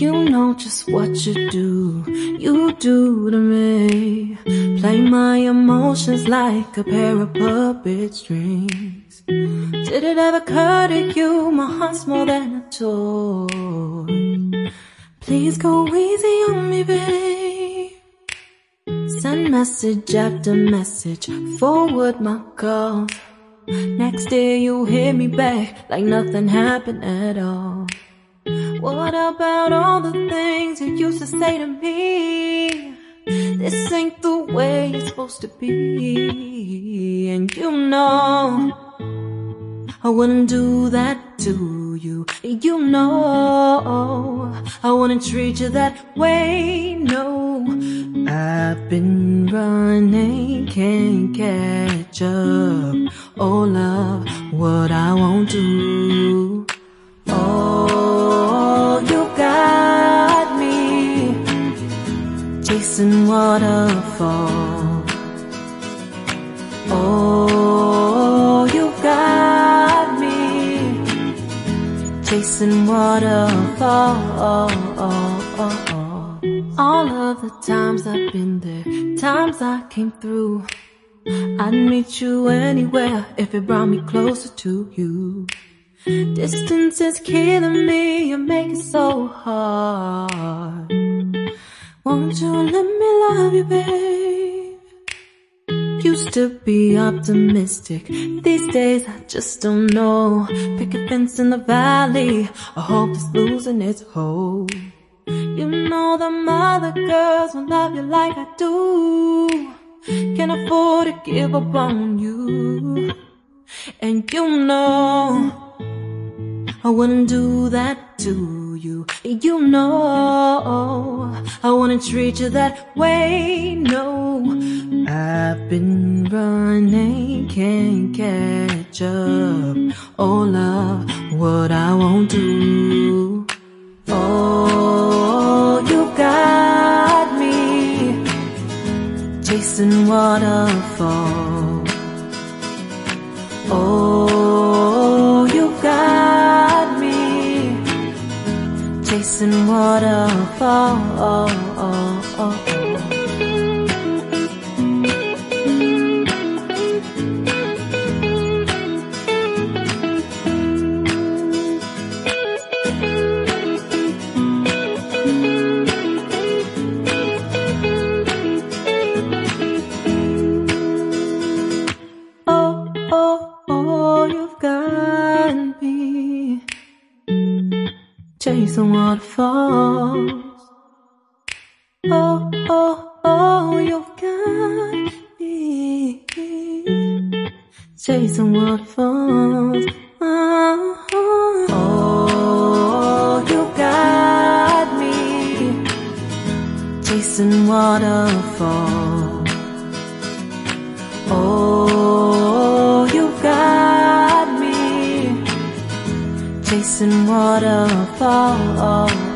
You know just what you do to me. Play my emotions like a pair of puppet strings. Did it ever occur to you my heart's more than a toy? Please go easy on me, babe. Send message after message, forward my calls. Next day you hit me back like nothing happened at all. What about all the things you used to say to me? This ain't the way it's supposed to be. And you know I wouldn't do that to you. You know I wouldn't treat you that way, no. I've been running, can't catch up. Oh love, what I won't do. Oh, you got me chasing waterfall. Oh, you got me chasing waterfall. All of the times I've been there, times I came through. I'd meet you anywhere if it brought me closer to you. Distance is killing me, you make it so hard. Won't you let me love you, babe? Used to be optimistic, these days I just don't know. Pick a fence in the valley, I hope it's losing its hold. You know them other girls will love you like I do. Can't afford to give up on you. And you know I wouldn't do that to you. You know I wouldn't treat you that way, no. I've been running, can't catch up. Oh love, what I won't do. Oh, you got me chasing waterfall. Oh, you got chasing waterfall. Oh, oh, oh, you've got me chasing waterfalls. Oh, oh, oh, you've got me chasing waterfalls. Oh, oh, oh, you got me chasing waterfalls. Oh, you got me chasing waterfall.